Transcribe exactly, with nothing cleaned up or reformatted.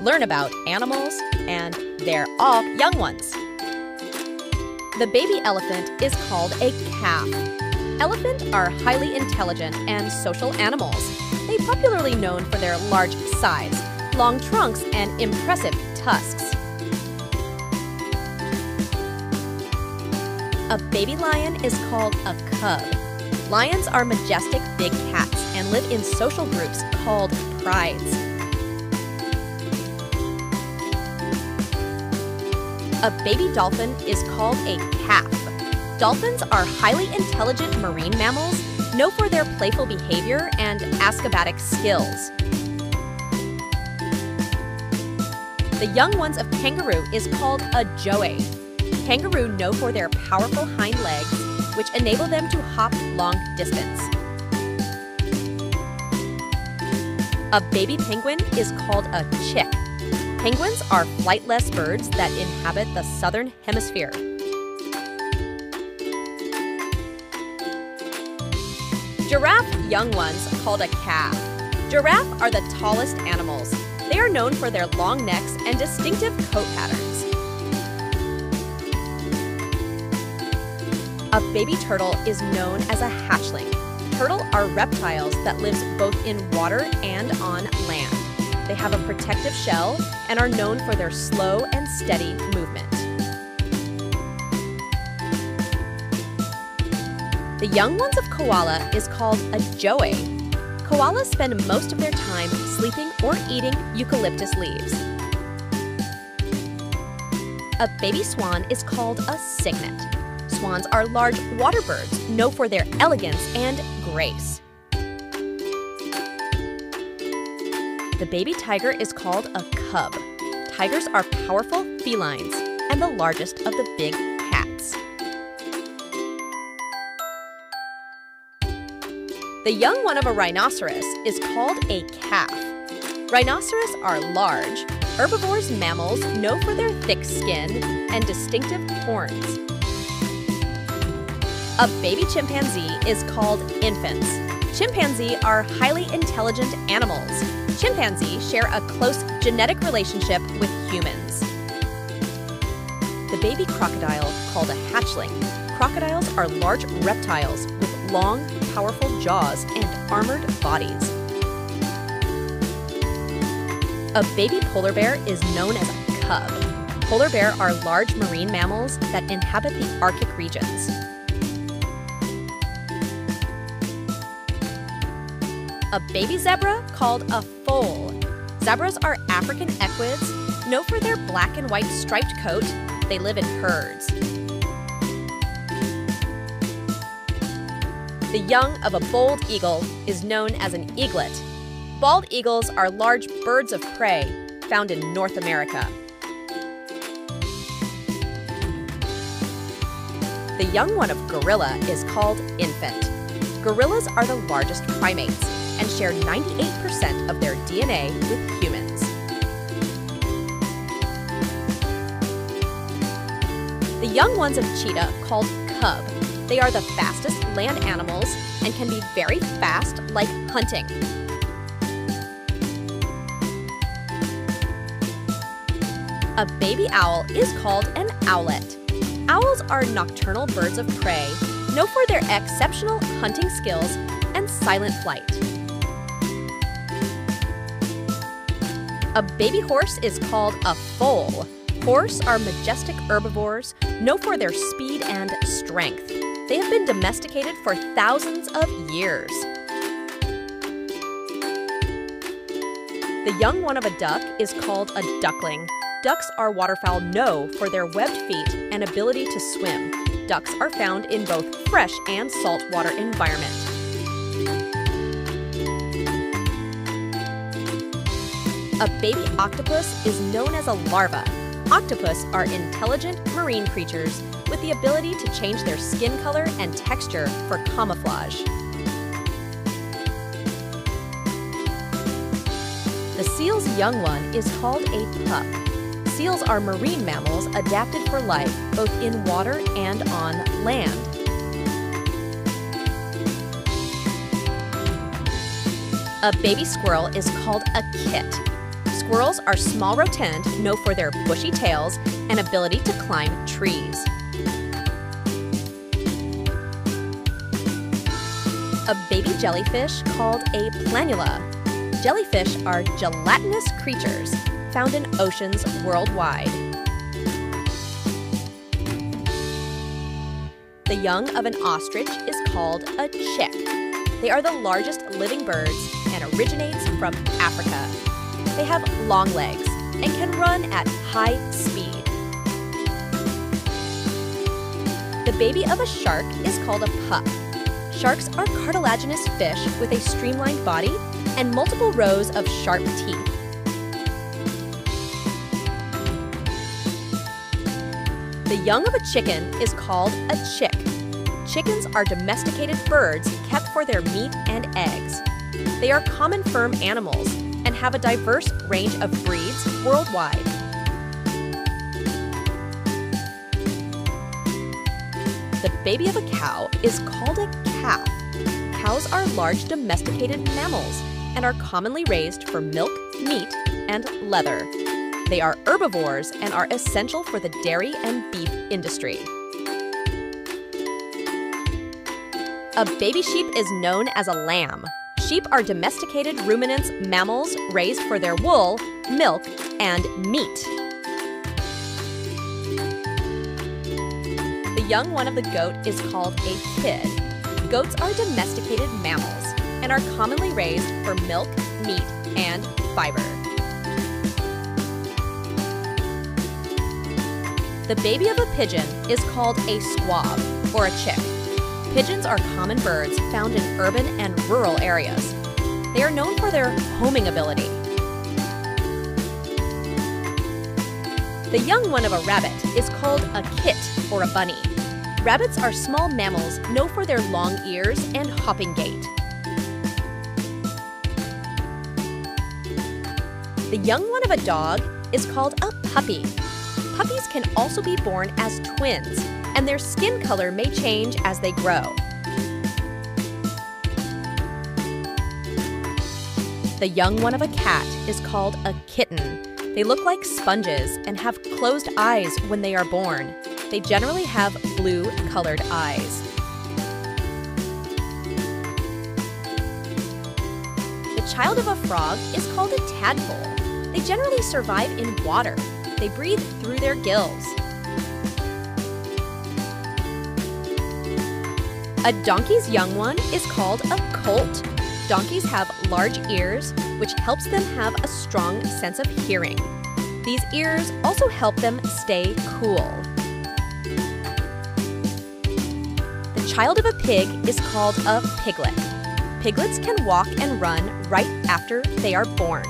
learn about animals and their all young ones. The baby elephant is called a calf. Elephants are highly intelligent and social animals. They're popularly known for their large size, long trunks, and impressive tusks. A baby lion is called a cub. Lions are majestic big cats and live in social groups called prides. A baby dolphin is called a calf. Dolphins are highly intelligent marine mammals, known for their playful behavior and acrobatic skills. The young ones of kangaroo is called a joey. Kangaroo know for their powerful hind legs, which enable them to hop long distance. A baby penguin is called a chick. Penguins are flightless birds that inhabit the southern hemisphere. Giraffe young ones, called a calf. Giraffe are the tallest animals. They are known for their long necks and distinctive coat patterns. A baby turtle is known as a hatchling. Turtles are reptiles that live both in water and on land. They have a protective shell and are known for their slow and steady movement. The young ones of koala is called a joey. Koalas spend most of their time sleeping or eating eucalyptus leaves. A baby swan is called a cygnet. Swans are large water birds, known for their elegance and grace. The baby tiger is called a cub. Tigers are powerful felines and the largest of the big cats. The young one of a rhinoceros is called a calf. Rhinoceros are large, herbivorous mammals known for their thick skin and distinctive horns. A baby chimpanzee is called infants. Chimpanzees are highly intelligent animals. Chimpanzees share a close genetic relationship with humans. The baby crocodile, called a hatchling. Crocodiles are large reptiles with long, powerful jaws and armored bodies. A baby polar bear is known as a cub. Polar bear are large marine mammals that inhabit the Arctic regions. A baby zebra, called a foal. Zebras are African equids, known for their black and white striped coat. They live in herds. The young of a bald eagle is known as an eaglet. Bald eagles are large birds of prey found in North America. The young one of gorilla is called infant. Gorillas are the largest primates and share ninety-eight percent of their D N A with humans. The young ones of cheetah, called cub. They are the fastest land animals and can be very fast, like hunting. A baby owl is called an owlet. Owls are nocturnal birds of prey, known for their exceptional hunting skills and silent flight. A baby horse is called a foal. Horses are majestic herbivores, known for their speed and strength. They have been domesticated for thousands of years. The young one of a duck is called a duckling. Ducks are waterfowl known for their webbed feet and ability to swim. Ducks are found in both fresh and saltwater environments. A baby octopus is known as a larva. Octopus are intelligent marine creatures with the ability to change their skin color and texture for camouflage. The seal's young one is called a pup. Seals are marine mammals adapted for life both in water and on land. A baby squirrel is called a kit. Squirrels are small rotund, known for their bushy tails and ability to climb trees. A baby jellyfish called a planula. Jellyfish are gelatinous creatures found in oceans worldwide. The young of an ostrich is called a chick. They are the largest living birds and originates from Africa. They have long legs and can run at high speed. The baby of a shark is called a pup. Sharks are cartilaginous fish with a streamlined body and multiple rows of sharp teeth. The young of a chicken is called a chick. Chickens are domesticated birds kept for their meat and eggs. They are common farm animals and have a diverse range of breeds worldwide. The baby of a cow is called a calf. Cows are large domesticated mammals and are commonly raised for milk, meat, and leather. They are herbivores and are essential for the dairy and beef industry. A baby sheep is known as a lamb. Sheep are domesticated ruminants mammals raised for their wool, milk, and meat. The young one of the goat is called a kid. Goats are domesticated mammals and are commonly raised for milk, meat, and fiber. The baby of a pigeon is called a squab or a chick. Pigeons are common birds found in urban and rural areas. They are known for their homing ability. The young one of a rabbit is called a kit or a bunny. Rabbits are small mammals known for their long ears and hopping gait. The young one of a dog is called a puppy. Puppies can also be born as twins, and their skin color may change as they grow. The young one of a cat is called a kitten. They look like sponges and have closed eyes when they are born. They generally have blue-colored eyes. The child of a frog is called a tadpole. They generally survive in water. They breathe through their gills. A donkey's young one is called a colt. Donkeys have large ears, which helps them have a strong sense of hearing. These ears also help them stay cool. The child of a pig is called a piglet. Piglets can walk and run right after they are born.